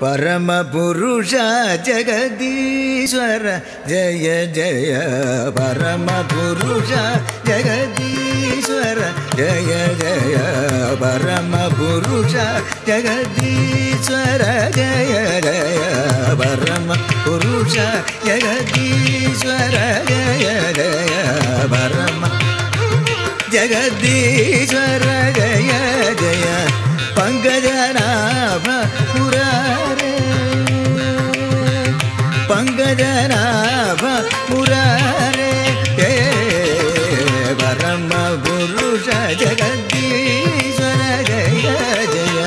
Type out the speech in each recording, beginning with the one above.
Paramapurusha Jagadishwara Jaya Jaya Paramapurusha Jagadishwara Jaya Jaya Paramapurusha Jagadishwara Jaya Jaya Paramapurusha Jagadishwara Jaya Jaya Paramapurusha Jagadishwara Jaya Jaya Pangajanabha Pangajanabha Murare Paramapurusha Jagadishwara Jaya Jaya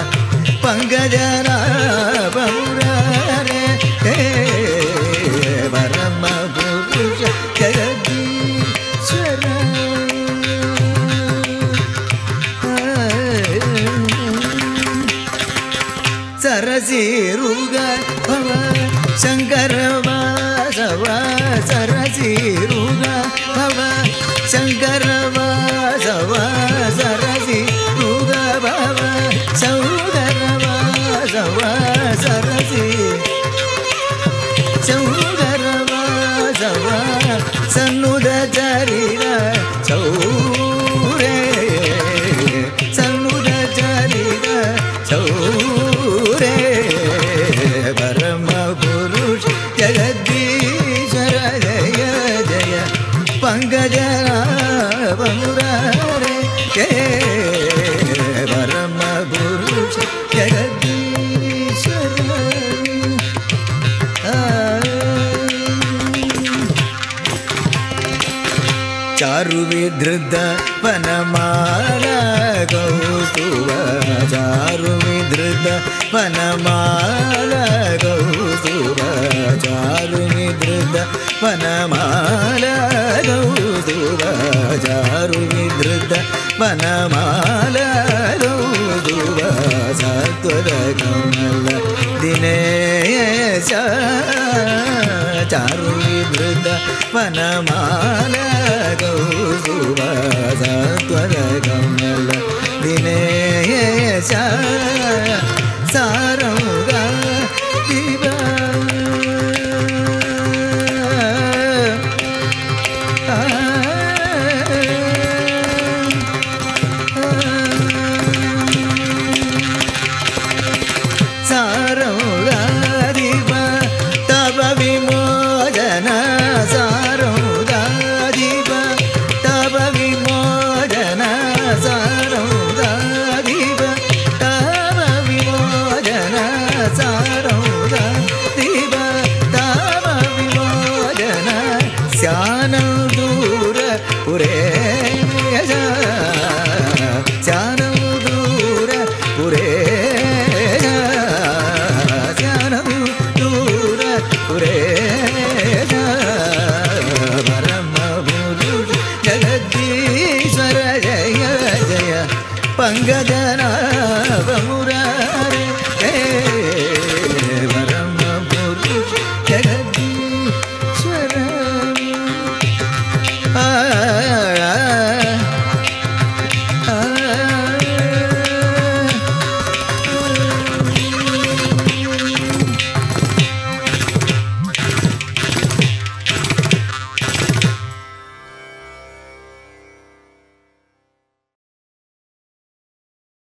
Pangajanabha Murare Paramapurusha Jagadishwara Sarasiruga Bhava Shankaravasava sarasiruga bhava Shankaravasava sarasiruga bhava Shankaravasava sarasiruga Shankaravasava sanudacarira chaure sanudacarira chaure Paramapurusha Jagadishwara Jaya Jaya Pangajanabha Murare Paramapurusha Jagadishwara Charuvidruta Vanamala Kaustuva Charuvidruta Vanamala Charuvidruta Vanamala Kaustuva Charuvidruta Vanamala Kaustuva Satvarakamala Dineyesha Charuvidruta Vanamala Kaustuva Satvarakamala Dineyesha Saruga Diva Saruga Diva Tava Vimodana Saruga Diva Tava Vimodana Saruga Diva Tava Vimodana Saruga Diva Tava Vimodana Syanadura Pureja Syanadura Pureja Syanadura Pureja Paramapurusha Jagadishwara Jaya Jaya Pangajanabha Murare